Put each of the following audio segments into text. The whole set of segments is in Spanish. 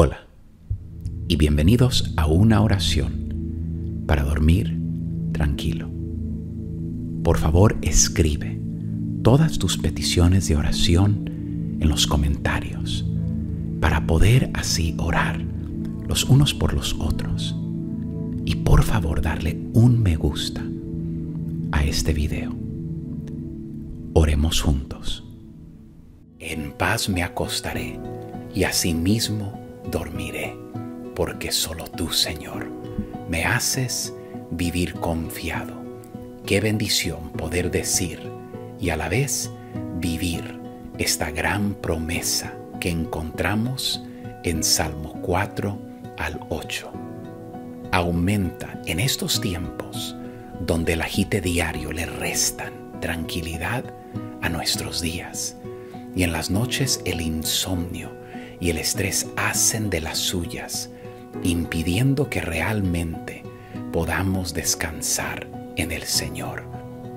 Hola y bienvenidos a una oración para dormir tranquilo. Por favor, escribe todas tus peticiones de oración en los comentarios para poder así orar los unos por los otros. Y por favor, darle un me gusta a este video. Oremos juntos. En paz me acostaré y asimismo dormiré, porque solo tú, Señor, me haces vivir confiado. Qué bendición poder decir y a la vez vivir esta gran promesa que encontramos en Salmo 4 al 8. Aumenta en estos tiempos donde el agite diario le restan tranquilidad a nuestros días, y en las noches el insomnio y el estrés hacen de las suyas, impidiendo que realmente podamos descansar en el Señor.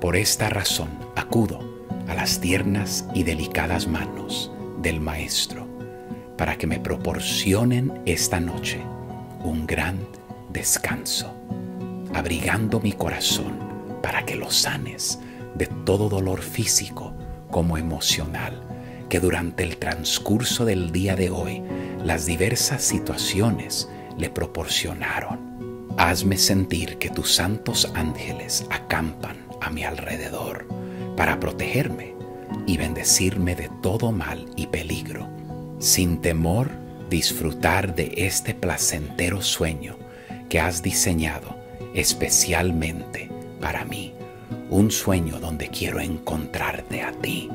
Por esta razón acudo a las tiernas y delicadas manos del Maestro para que me proporcionen esta noche un gran descanso, abrigando mi corazón para que lo sanes de todo dolor físico como emocional, que durante el transcurso del día de hoy las diversas situaciones le proporcionaron. Hazme sentir que tus santos ángeles acampan a mi alrededor para protegerme y bendecirme de todo mal y peligro. Sin temor, disfrutar de este placentero sueño que has diseñado especialmente para mí. Un sueño donde quiero encontrarte a ti,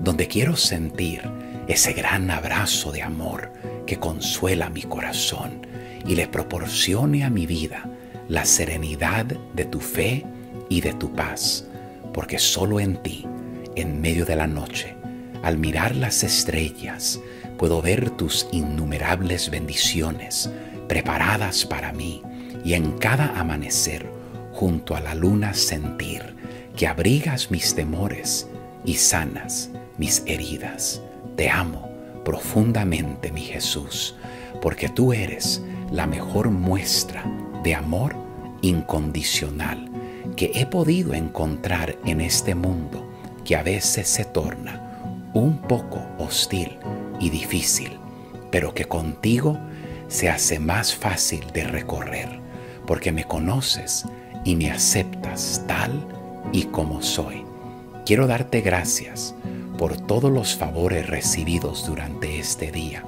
donde quiero sentir ese gran abrazo de amor que consuela mi corazón y le proporcione a mi vida la serenidad de tu fe y de tu paz, porque solo en ti, en medio de la noche, al mirar las estrellas, puedo ver tus innumerables bendiciones preparadas para mí, y en cada amanecer, junto a la luna, sentir que abrigas mis temores y sanas mis heridas. Te amo profundamente, mi Jesús, porque tú eres la mejor muestra de amor incondicional que he podido encontrar en este mundo, que a veces se torna un poco hostil y difícil, pero que contigo se hace más fácil de recorrer, porque me conoces y me aceptas tal y como soy. Quiero darte gracias por todos los favores recibidos durante este día.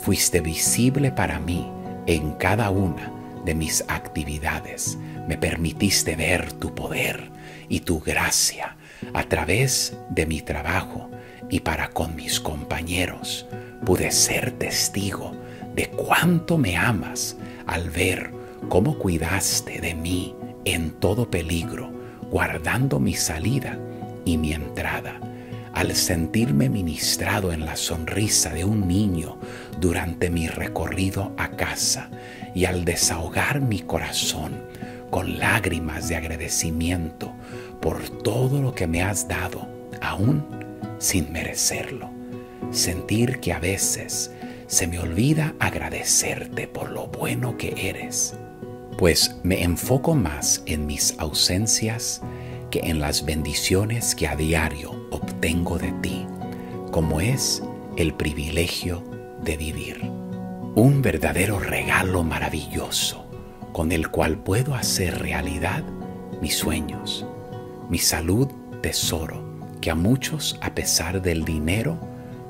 Fuiste visible para mí en cada una de mis actividades. Me permitiste ver tu poder y tu gracia a través de mi trabajo y para con mis compañeros. Pude ser testigo de cuánto me amas al ver cómo cuidaste de mí en todo peligro, guardando mi salida y mi entrada. Al sentirme ministrado en la sonrisa de un niño durante mi recorrido a casa, y al desahogar mi corazón con lágrimas de agradecimiento por todo lo que me has dado, aún sin merecerlo. Sentir que a veces se me olvida agradecerte por lo bueno que eres, pues me enfoco más en mis ausencias que en las bendiciones que a diario obtengo de ti, como es el privilegio de vivir. Un verdadero regalo maravilloso con el cual puedo hacer realidad mis sueños. Mi salud, tesoro, que a muchos, a pesar del dinero,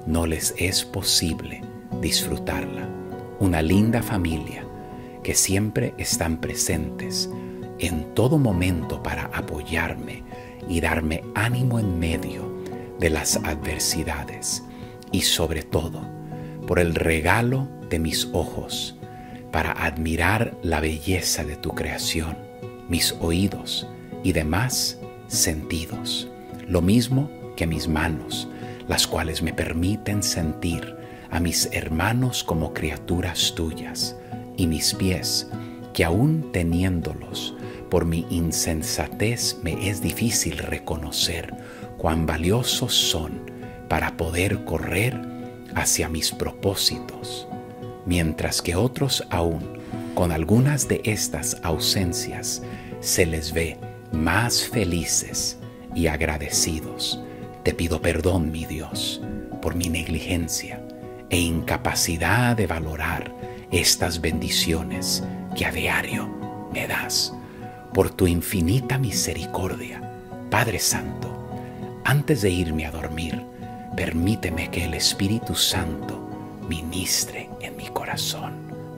no les es posible disfrutarla. Una linda familia que siempre están presentes en todo momento para apoyarme y darme ánimo en medio de las adversidades, y sobre todo por el regalo de mis ojos para admirar la belleza de tu creación, mis oídos y demás sentidos, lo mismo que mis manos, las cuales me permiten sentir a mis hermanos como criaturas tuyas, y mis pies, que aún teniéndolos, por mi insensatez me es difícil reconocer cuán valiosos son para poder correr hacia mis propósitos. mientras que otros aún, con algunas de estas ausencias, se les ve más felices y agradecidos. Te pido perdón, mi Dios, por mi negligencia e incapacidad de valorar estas bendiciones que a diario me das. Por tu infinita misericordia, Padre Santo, antes de irme a dormir, permíteme que el Espíritu Santo ministre en mi corazón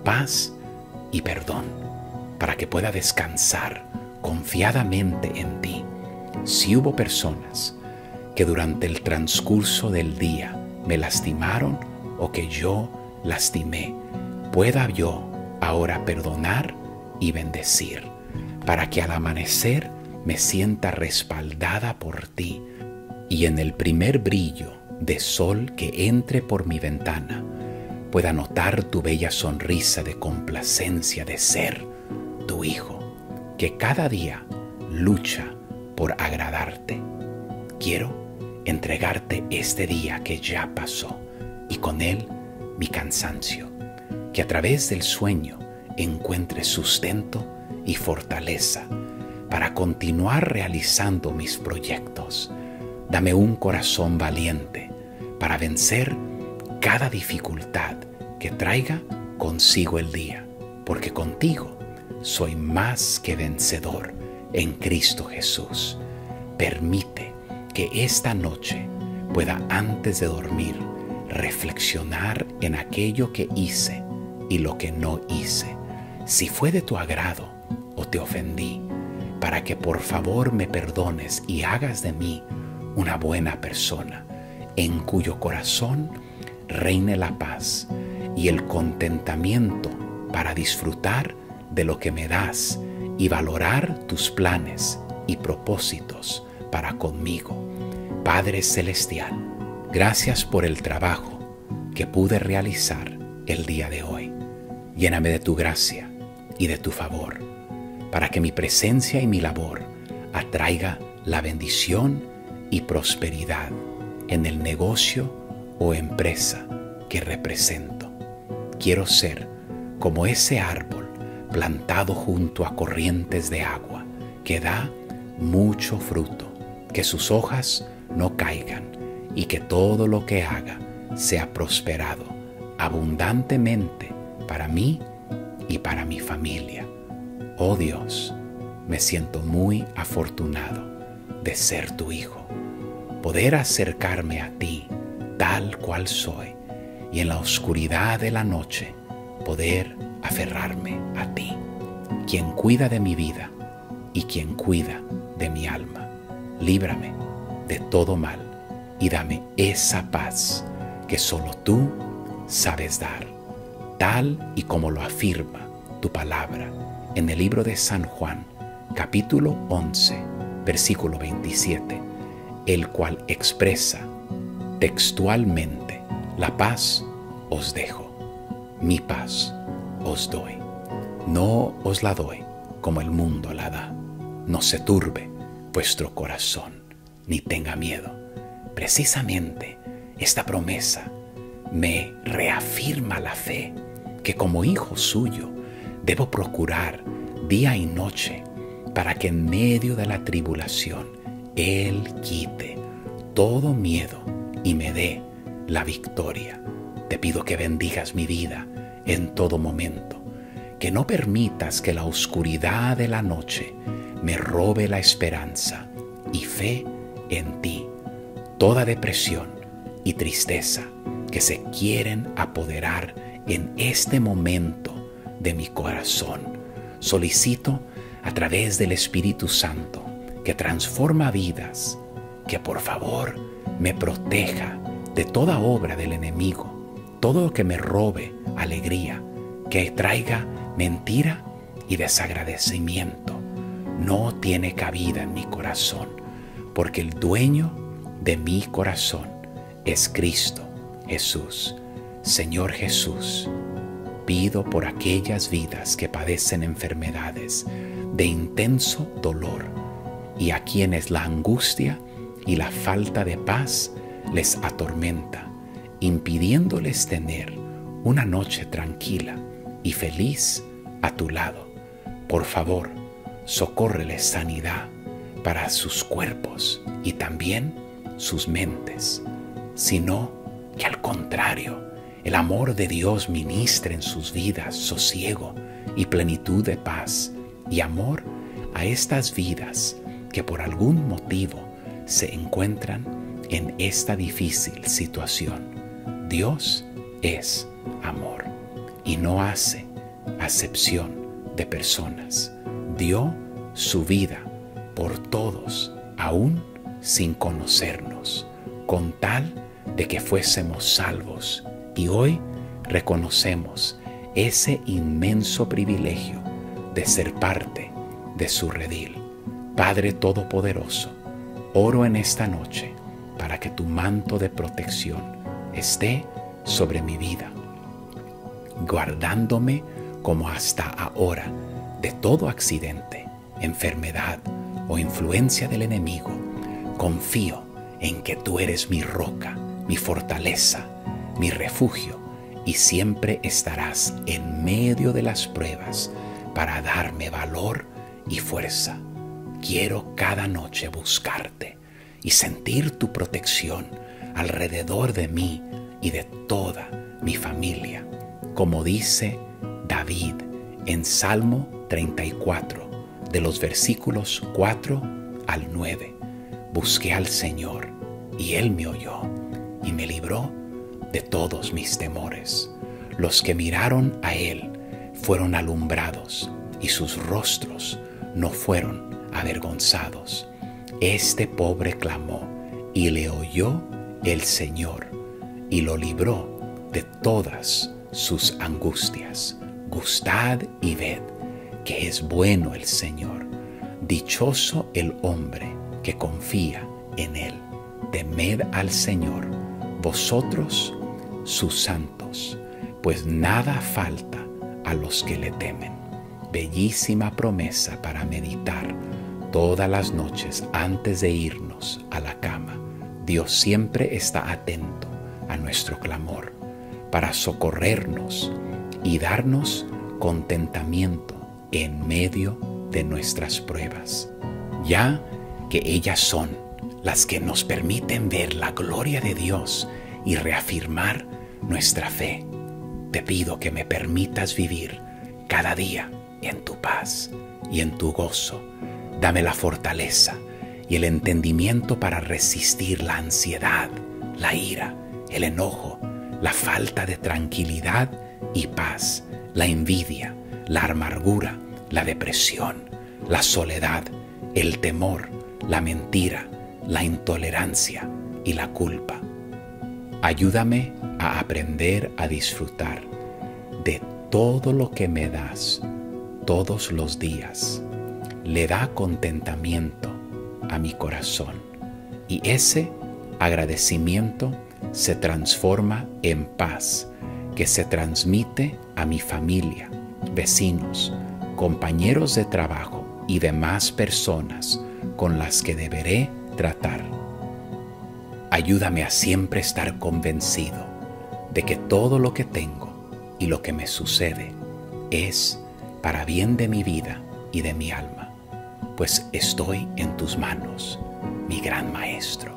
paz y perdón, para que pueda descansar confiadamente en ti. Si hubo personas que durante el transcurso del día me lastimaron o que yo lastimé, pueda yo ahora perdonar y bendecir, para que al amanecer me sienta respaldada por ti y en el primer brillo de sol que entre por mi ventana pueda notar tu bella sonrisa de complacencia de ser tu hijo, que cada día lucha por agradarte. Quiero entregarte este día que ya pasó y con él mi cansancio, que a través del sueño encuentre sustento y fortaleza para continuar realizando mis proyectos. Dame un corazón valiente para vencer cada dificultad que traiga consigo el día, porque contigo soy más que vencedor en Cristo Jesús. Permite que esta noche pueda, antes de dormir, reflexionar en aquello que hice y lo que no hice, si fue de tu agrado o te ofendí, para que por favor me perdones y hagas de mí una buena persona, en cuyo corazón reine la paz y el contentamiento para disfrutar de lo que me das y valorar tus planes y propósitos para conmigo. Padre Celestial, gracias por el trabajo que pude realizar el día de hoy. Lléname de tu gracia y de tu favor, para que mi presencia y mi labor atraiga la bendición y prosperidad en el negocio o empresa que represento. Quiero ser como ese árbol plantado junto a corrientes de agua, que da mucho fruto, que sus hojas no caigan y que todo lo que haga sea prosperado abundantemente para mí y para mi familia. Oh Dios, me siento muy afortunado de ser tu hijo, poder acercarme a ti tal cual soy y en la oscuridad de la noche poder aferrarme a ti, quien cuida de mi vida y quien cuida de mi alma. Líbrame de todo mal y dame esa paz que solo tú sabes dar, tal y como lo afirma tu palabra en el libro de San Juan, capítulo 11, versículo 27, el cual expresa textualmente: la paz os dejo, mi paz os doy, no os la doy como el mundo la da. No se turbe vuestro corazón, ni tenga miedo. Precisamente esta promesa me reafirma la fe, que como hijo suyo debo procurar día y noche para que en medio de la tribulación Él quite todo miedo y me dé la victoria. Te pido que bendigas mi vida en todo momento, que no permitas que la oscuridad de la noche me robe la esperanza y fe en ti. Toda depresión y tristeza que se quieren apoderar en este momento de mi corazón, solicito a través del Espíritu Santo que transforma vidas, que por favor me proteja de toda obra del enemigo, todo lo que me robe alegría, que traiga mentira y desagradecimiento. No tiene cabida en mi corazón, porque el dueño de mi corazón es Cristo Jesús. Señor Jesús, pido por aquellas vidas que padecen enfermedades de intenso dolor y a quienes la angustia y la falta de paz les atormenta, impidiéndoles tener una noche tranquila y feliz a tu lado. Por favor, socórreles sanidad para sus cuerpos y también sus mentes, sino que al contrario, el amor de Dios ministre en sus vidas sosiego y plenitud de paz y amor a estas vidas que por algún motivo se encuentran en esta difícil situación. Dios es amor y no hace acepción de personas. Dio su vida por todos, aún sin conocernos, con tal de que fuésemos salvos. Y hoy reconocemos ese inmenso privilegio de ser parte de su redil. Padre Todopoderoso, oro en esta noche para que tu manto de protección esté sobre mi vida, guardándome como hasta ahora de todo accidente, enfermedad o influencia del enemigo. Confío en que tú eres mi roca, mi fortaleza, mi refugio, y siempre estarás en medio de las pruebas para darme valor y fuerza. Quiero cada noche buscarte y sentir tu protección alrededor de mí y de toda mi familia. Como dice David en Salmo 34, de los versículos 4 al 9. Busqué al Señor y Él me oyó y me libró de todos mis temores. Los que miraron a Él fueron alumbrados y sus rostros no fueron avergonzados. Este pobre clamó y le oyó el Señor y lo libró de todas sus angustias. Gustad y ved que es bueno el Señor. Dichoso el hombre que confía en Él. Temed al Señor, vosotros sus santos, pues nada falta a los que le temen. Bellísima promesa para meditar todas las noches antes de irnos a la cama. Dios siempre está atento a nuestro clamor para socorrernos y darnos contentamiento en medio de nuestras pruebas, ya que ellas son las que nos permiten ver la gloria de Dios y reafirmar nuestra fe. Te pido que me permitas vivir cada día en tu paz y en tu gozo. Dame la fortaleza y el entendimiento para resistir la ansiedad, la ira, el enojo, la falta de tranquilidad y paz, la envidia, la amargura, la depresión, la soledad, el temor, la mentira, la intolerancia y la culpa. Ayúdame a aprender a disfrutar de todo lo que me das todos los días. Le da contentamiento a mi corazón y ese agradecimiento se transforma en paz que se transmite a mi familia, vecinos, compañeros de trabajo y demás personas con las que deberé tratar. Ayúdame a siempre estar convencido de que todo lo que tengo y lo que me sucede es para bien de mi vida y de mi alma, pues estoy en tus manos, mi gran maestro,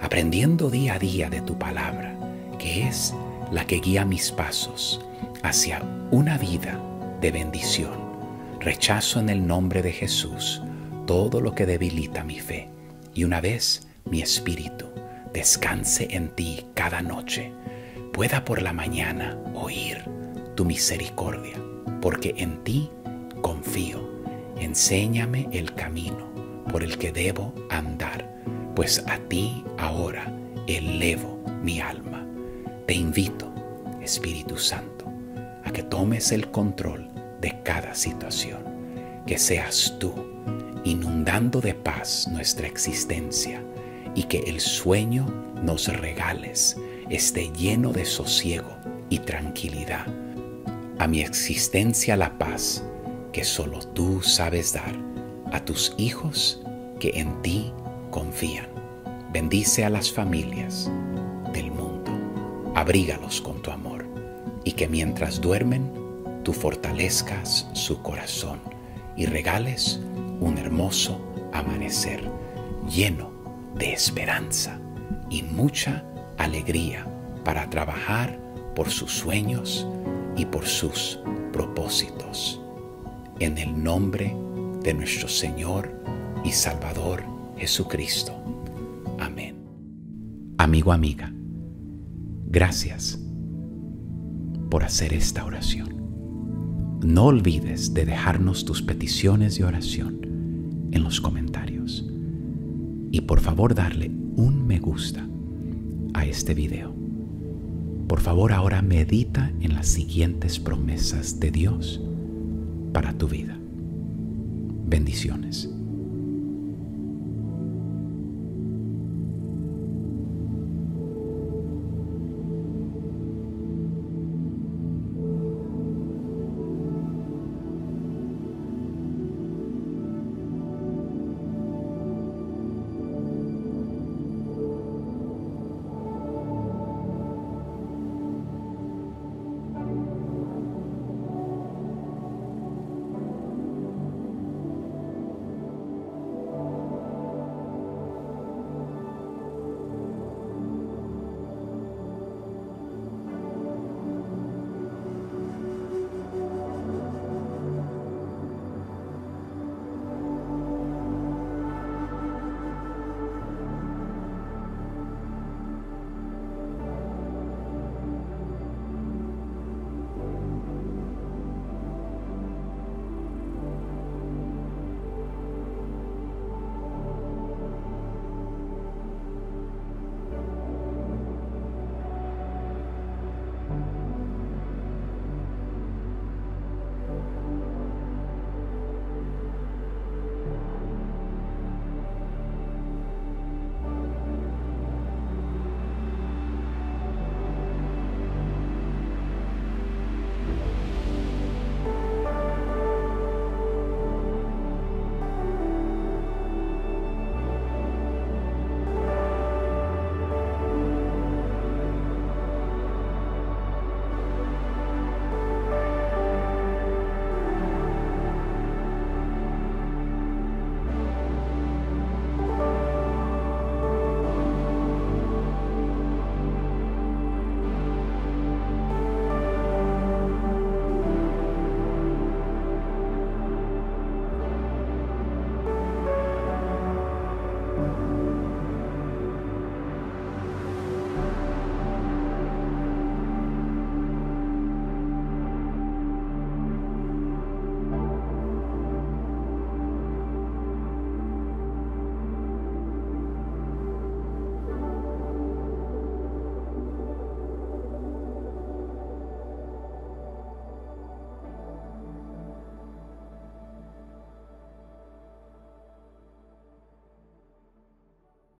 aprendiendo día a día de tu palabra, que es la que guía mis pasos hacia una vida de bendición. Rechazo en el nombre de Jesús todo lo que debilita mi fe, y una vez mi espíritu descanse en ti cada noche, pueda por la mañana oír tu misericordia, porque en ti confío. Enséñame el camino por el que debo andar, pues a ti ahora elevo mi alma. Te invito, Espíritu Santo, a que tomes el control de cada situación, que seas tú inundando de paz nuestra existencia y que el sueño nos regales esté lleno de sosiego y tranquilidad. A mi existencia la paz que solo tú sabes dar a tus hijos que en ti confían. Bendice a las familias del mundo. Abrígalos con tu amor. y que mientras duermen tú fortalezcas su corazón y regales un hermoso amanecer lleno de esperanza y mucha alegría para trabajar por sus sueños y por sus propósitos. En el nombre de nuestro Señor y Salvador Jesucristo. Amén. Amigo, amiga, gracias por hacer esta oración. No olvides de dejarnos tus peticiones de oración en los comentarios. Y por favor darle un me gusta a este video. Por favor, ahora medita en las siguientes promesas de Dios para tu vida. Bendiciones.